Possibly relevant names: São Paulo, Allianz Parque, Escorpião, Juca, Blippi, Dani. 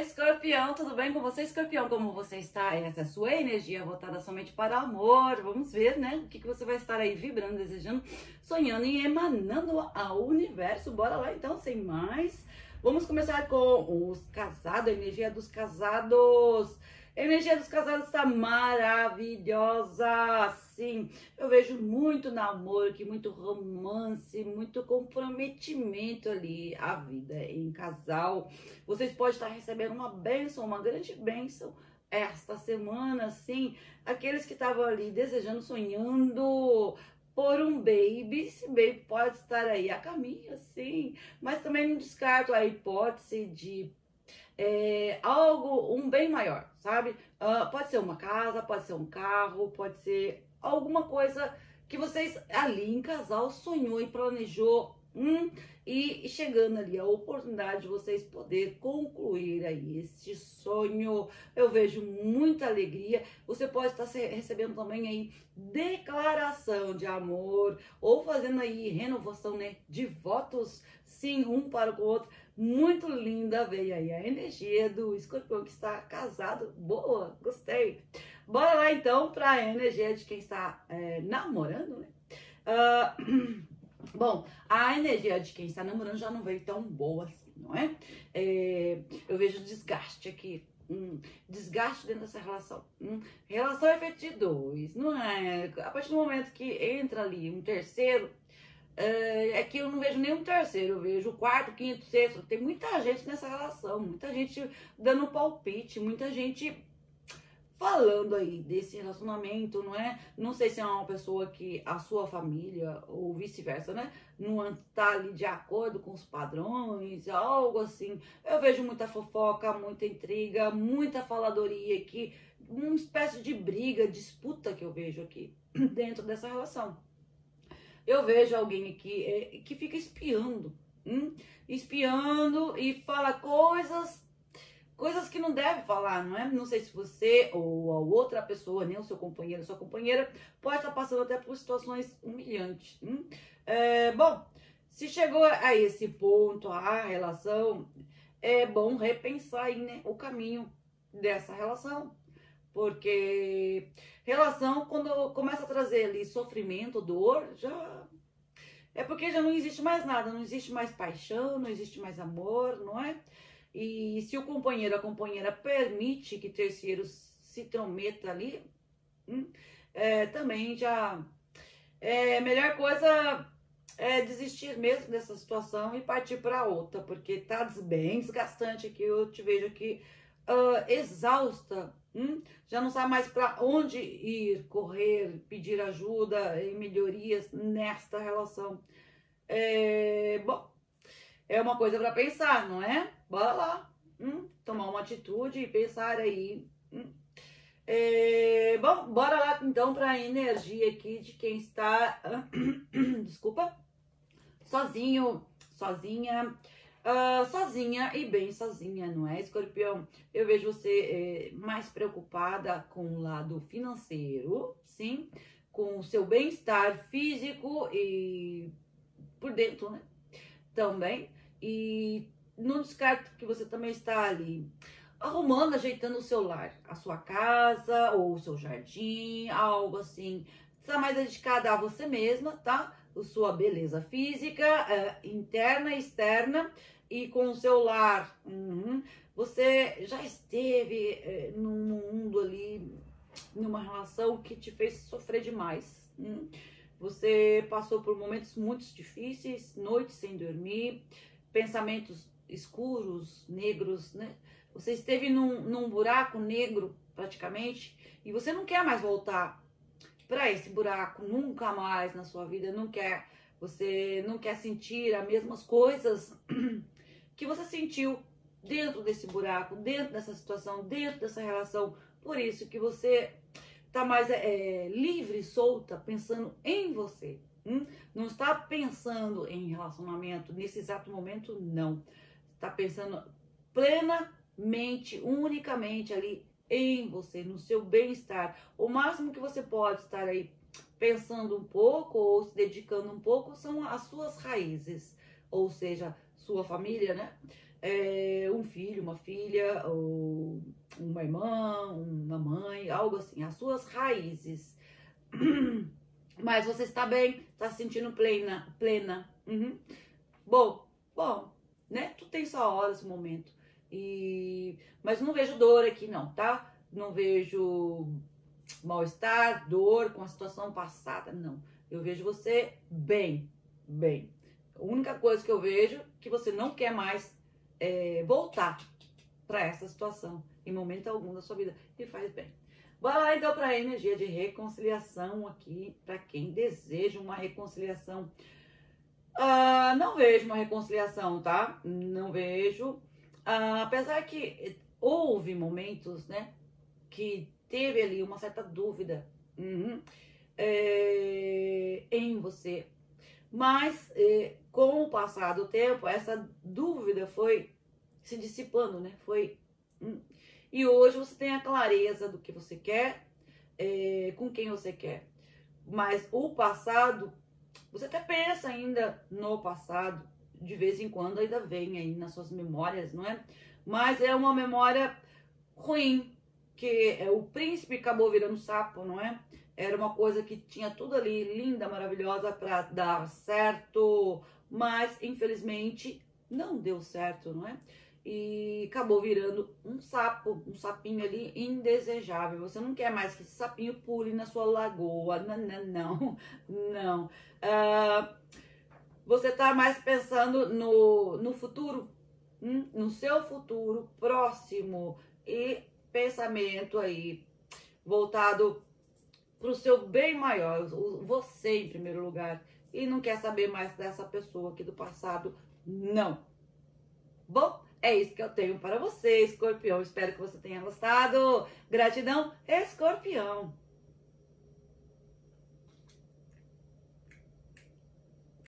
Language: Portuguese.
Escorpião, tudo bem com você? Escorpião, como você está? Essa é a sua energia voltada somente para o amor. Vamos ver, né? O que você vai estar aí vibrando, desejando, sonhando e emanando ao universo. Bora lá então, sem mais. Vamos começar com os casados, a energia dos casados. A energia dos casados está maravilhosa, sim. Eu vejo muito namoro, que muito romance, muito comprometimento ali, a vida em casal. Vocês podem estar recebendo uma bênção, uma grande bênção esta semana, sim. Aqueles que estavam ali desejando, sonhando por um baby, esse baby pode estar aí a caminho, sim. Mas também não descarto a hipótese de um bem maior, sabe? Pode ser uma casa, pode ser um carro, pode ser alguma coisa que vocês ali em casal sonhou e planejou, e chegando ali a oportunidade de vocês poder concluir aí este sonho. Eu vejo muita alegria. Você pode estar recebendo também aí declaração de amor ou fazendo aí renovação, né, de votos, sim, um para o outro. Muito linda, veio aí a energia do escorpião que está casado. Boa, gostei. Bora lá então para a energia de quem está namorando, né? Bom, a energia de quem está namorando já não veio tão boa assim, não é? Eu vejo desgaste aqui, desgaste dentro dessa relação. Relação é feita de dois, não é? A partir do momento que entra ali um terceiro, é que eu não vejo nenhum terceiro, eu vejo o quarto, quinto, sexto. Tem muita gente nessa relação, muita gente dando palpite, muita gente falando aí desse relacionamento, não é? Não sei se é uma pessoa que a sua família ou vice-versa, né, não tá ali de acordo com os padrões, algo assim. Eu vejo muita fofoca, muita intriga, muita faladoria aqui, uma espécie de briga, disputa que eu vejo aqui dentro dessa relação. Eu vejo alguém aqui que fica espiando, espiando e fala coisas que não deve falar, não é? Não sei se você ou a outra pessoa, nem o seu companheiro, sua companheira, pode estar passando até por situações humilhantes. Bom, se chegou a esse ponto, a relação, é bom repensar aí, né, o caminho dessa relação. Porque relação, quando começa a trazer ali sofrimento, dor, já é porque já não existe mais nada, não existe mais paixão, não existe mais amor, não é? E se o companheiro, a companheira permite que terceiros se intrometa ali, também já é melhor coisa desistir mesmo dessa situação e partir para outra, porque tá bem desgastante aqui. Eu te vejo aqui exausta, já não sabe mais para onde ir, correr, pedir ajuda e melhorias nesta relação. Bom, é uma coisa para pensar, não é? Bora lá, tomar uma atitude e pensar aí. Bom, bora lá então para a energia aqui de quem está, desculpa, sozinho, sozinha e bem sozinha, não é, escorpião? Eu vejo você mais preocupada com o lado financeiro, sim, com o seu bem-estar físico e por dentro, né? Também. E não descarto que você também está ali arrumando, ajeitando o seu lar, a sua casa ou o seu jardim, algo assim. Está mais dedicada a você mesma, tá? A sua beleza física, interna e externa, e com o seu lar. Você já esteve num mundo ali, numa relação que te fez sofrer demais. Você passou por momentos muito difíceis, noites sem dormir, pensamentos escuros, negros, né? Você esteve num buraco negro, praticamente, e você não quer mais voltar para esse buraco, nunca mais na sua vida. Você não quer sentir as mesmas coisas que você sentiu dentro desse buraco, dentro dessa situação, dentro dessa relação. Por isso que você tá mais livre, solta, pensando em você. Não está pensando em relacionamento nesse exato momento, não. Está pensando plenamente, unicamente ali em você, no seu bem-estar. O máximo que você pode estar aí pensando um pouco ou se dedicando um pouco são as suas raízes, ou seja, sua família, né? Um filho, uma filha, ou uma irmã, uma mãe, algo assim, as suas raízes. Mas você está bem, está se sentindo plena, uhum. Bom, né? Tu tem só horas, momento. E... mas não vejo dor aqui não, tá? Não vejo mal-estar, dor com a situação passada, não. Eu vejo você bem, A única coisa que eu vejo é que você não quer mais voltar para essa situação em momento algum da sua vida. E faz bem. Vai lá então para a energia de reconciliação aqui, para quem deseja uma reconciliação. Ah, não vejo uma reconciliação, tá? Não vejo. Ah, apesar que houve momentos, né, que teve ali uma certa dúvida em você. Mas com o passar do tempo, essa dúvida foi se dissipando, né? Foi... E hoje você tem a clareza do que você quer, com quem você quer. Mas o passado, você até pensa ainda no passado, de vez em quando ainda vem aí nas suas memórias, não é? Mas é uma memória ruim, que é, o príncipe acabou virando sapo, não é? Era uma coisa que tinha tudo ali, linda, maravilhosa, para dar certo, mas infelizmente não deu certo, não é? E acabou virando um sapo, um sapinho ali indesejável. Você não quer mais que esse sapinho pule na sua lagoa, não. Você tá mais pensando no futuro, no seu futuro próximo, e pensamento aí voltado pro seu bem maior, você em primeiro lugar, e não quer saber mais dessa pessoa aqui do passado, não. Bom, é isso que eu tenho para você, Escorpião. Espero que você tenha gostado. Gratidão, Escorpião.